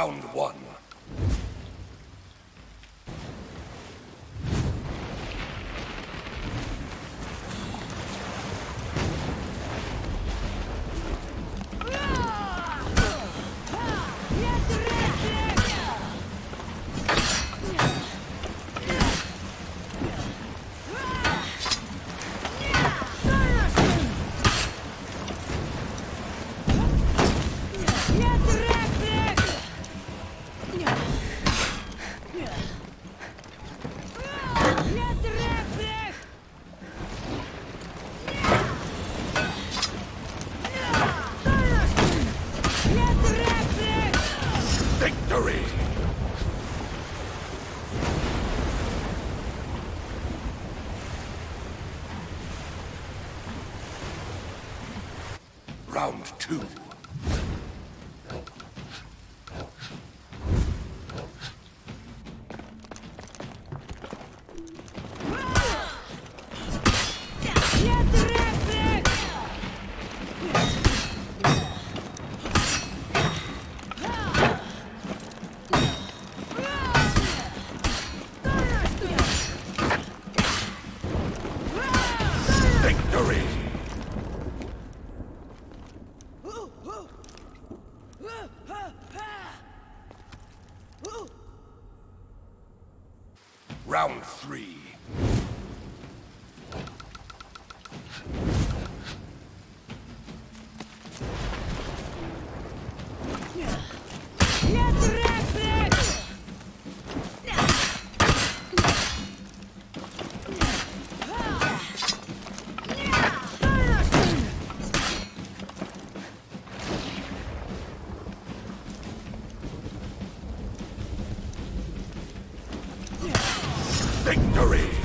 Round one. Round two. Round three. Victory!